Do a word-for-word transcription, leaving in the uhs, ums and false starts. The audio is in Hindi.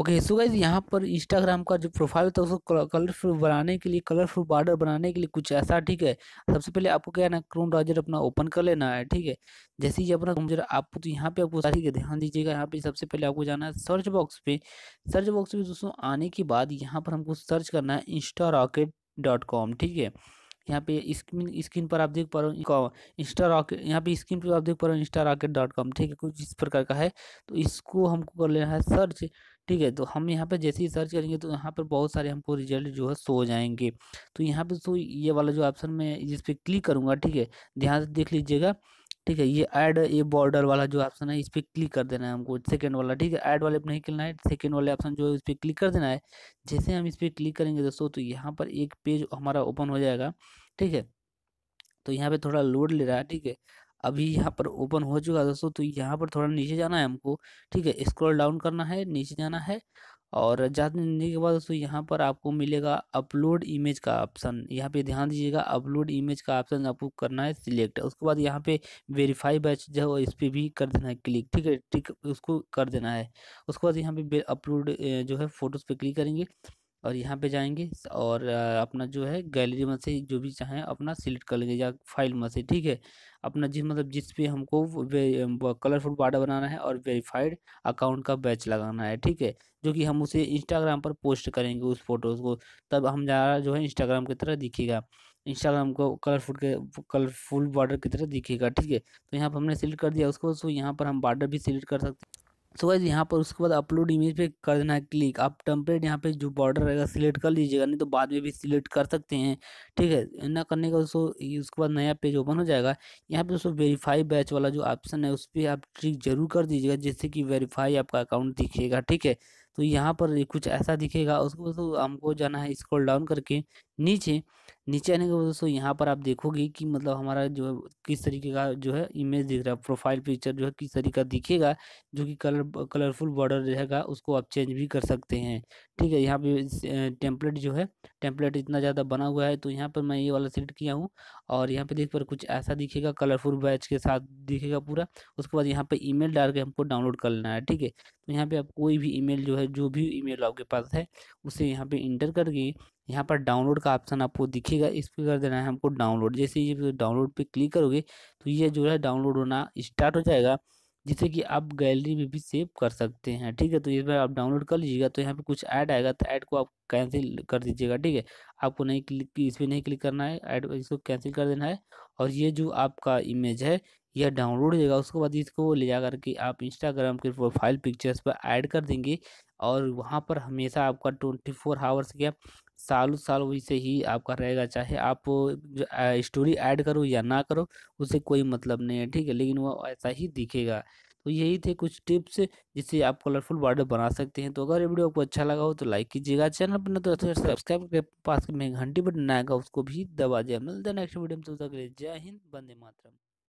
ओके सो गाइस यहाँ पर इंस्टाग्राम का जो प्रोफाइल होता है उसको कलरफुल बनाने के लिए, कलरफुल बॉर्डर बनाने के लिए कुछ ऐसा, ठीक है। सबसे पहले आपको क्या है ना, क्रोम ब्राउजर अपना ओपन कर लेना है, ठीक है। जैसे ही अपना ब्राउजर आपको, तो यहाँ पे आपको सारी ध्यान दीजिएगा, यहाँ पे सबसे पहले आपको जाना है सर्च बॉक्स पे। सर्च बॉक्स पे दोस्तों आने के बाद यहाँ पर हमको सर्च करना है इंस्टा रॉकेट डॉट कॉम, ठीक है। यहाँ पे स्क्रीन स्क्रीन पर आप देख पा रहे हो इंस्टा रॉकेट, यहाँ पे स्क्रीन पर आप देख पा रहे हो इंस्टा रॉकेट डॉट कॉम, ठीक है। कुछ इस प्रकार का है, तो इसको हमको कर लेना है सर्च, ठीक है। तो हम यहाँ पे जैसे ही सर्च करेंगे तो यहाँ पर बहुत सारे हमको रिजल्ट जो है शो हो जाएंगे। तो यहाँ पे सो ये वाला जो ऑप्शन में जिस पर क्लिक करूँगा, ठीक है, ध्यान से देख लीजिएगा, ठीक है। ये ऐड ये बॉर्डर वाला जो ऑप्शन है इस पर क्लिक कर देना है हमको, सेकंड वाला, ठीक है। ऐड वाले पर नहीं करना है, सेकंड वाले ऑप्शन जो है इस पर क्लिक कर देना है। जैसे हम इस पर क्लिक करेंगे दोस्तों तो यहाँ पर एक पेज हमारा ओपन हो जाएगा, ठीक है। तो यहाँ पे थोड़ा लोड ले रहा है, ठीक है। अभी यहाँ पर ओपन हो चुका है दोस्तों। तो यहाँ पर थोड़ा नीचे जाना है हमको, ठीक है, स्क्रॉल डाउन करना है, नीचे जाना है। और जाने के बाद दोस्तों यहाँ पर आपको मिलेगा अपलोड इमेज का ऑप्शन, यहाँ पे ध्यान दीजिएगा, अपलोड इमेज का ऑप्शन आपको करना है सिलेक्ट। उसके बाद यहाँ पे वेरीफाई बैच जो है इस पर भी कर देना है क्लिक, ठीक है, ठीक उसको कर देना है। उसके बाद यहाँ पे अपलोड जो है फोटोज़ पे क्लिक करेंगे और यहाँ पे जाएंगे और अपना जो है गैलरी में से जो भी चाहें अपना सिलेक्ट कर लेंगे या फाइल में से, ठीक है। अपना जिस मतलब जिस पे हमको कलरफुल बॉर्डर बनाना है और वेरीफाइड अकाउंट का बैच लगाना है, ठीक है, जो कि हम उसे इंस्टाग्राम पर पोस्ट करेंगे उस फोटोज़ को, तब हम ज़्यादा जो है इंस्टाग्राम की तरह दिखेगा, इंस्टाग्राम को कलरफुल के कलरफुल बॉर्डर की तरह दिखेगा, ठीक है। तो यहाँ पर हमने सिलेक्ट कर दिया उसको। सो यहाँ पर हम बॉर्डर भी सिलेक्ट कर सकते हैं। सो गाइस यहाँ पर उसके बाद अपलोड इमेज पे कर देना है क्लिक। आप टेम्पलेट यहाँ पे जो बॉर्डर रहेगा सिलेक्ट कर लीजिएगा, नहीं तो बाद में भी सिलेक्ट कर सकते हैं, ठीक है, ना करने का। सो उसके बाद नया पेज ओपन हो जाएगा। यहाँ पे दोस्तों वेरीफाई बैच वाला जो ऑप्शन है उस पर आप क्लिक जरूर कर दीजिएगा, जिससे कि वेरीफाई आपका अकाउंट दिखेगा, ठीक है। तो यहाँ पर कुछ ऐसा दिखेगा। उसके बाद तो हमको जाना है स्क्रॉल डाउन करके नीचे। नीचे आने के बाद दोस्तों यहाँ पर आप देखोगे कि मतलब हमारा जो है किस तरीके का जो है इमेज दिख रहा है, प्रोफाइल पिक्चर जो है किस तरीके का दिखेगा, जो कि कलर कलरफुल बॉर्डर रहेगा, उसको आप चेंज भी कर सकते हैं, ठीक है। यहाँ पे टेम्पलेट जो है टेम्पलेट इतना ज़्यादा बना हुआ है, तो यहाँ पर मैं ये वाला सेलेक्ट किया हूँ और यहाँ पर देख पर कुछ ऐसा दिखेगा, कलरफुल बैच के साथ दिखेगा पूरा। उसके बाद यहाँ पर ईमेल डाल के हमको डाउनलोड कर लेना है, ठीक है। तो यहाँ पर आप कोई भी ईमेल जो है, जो भी ईमेल आपके पास है उसे यहाँ पर इंटर करके यहाँ पर डाउनलोड का ऑप्शन आपको दिखेगा, इस पर कर देना है हमको डाउनलोड। जैसे ये डाउनलोड पे क्लिक करोगे तो ये जो है डाउनलोड होना स्टार्ट हो जाएगा, जिससे कि आप गैलरी में भी सेव कर सकते हैं, ठीक है। तो इस बार आप डाउनलोड कर लीजिएगा। तो यहाँ पे कुछ ऐड आएगा तो ऐड को आप कैंसिल कर दीजिएगा, ठीक है। आपको नहीं क्लिक इस पर नहीं क्लिक करना है, ऐड इसको कैंसिल कर देना है। और ये जो आपका इमेज है यह डाउनलोड हो जाएगा। उसके बाद इसको ले जा करके आप इंस्टाग्राम के प्रोफाइल पिक्चर्स पर ऐड कर देंगे और वहाँ पर हमेशा आपका ट्वेंटी फोर आवर्स क्या सालों साल वैसे ही आपका रहेगा। चाहे आप स्टोरी ऐड करो या ना करो उससे कोई मतलब नहीं है, ठीक है, लेकिन वो ऐसा ही दिखेगा। तो यही थे कुछ टिप्स जिससे आप कलरफुल बॉर्डर बना सकते हैं। तो अगर ये वीडियो आपको अच्छा लगा हो तो लाइक कीजिएगा, चैनल पर न तो सब्सक्राइब करके पास में घंटी बटन आएगा उसको भी दबा दिया। मिलते हैं नेक्स्ट वीडियो में, तब तक के लिए जय हिंद, वंदे मातरम।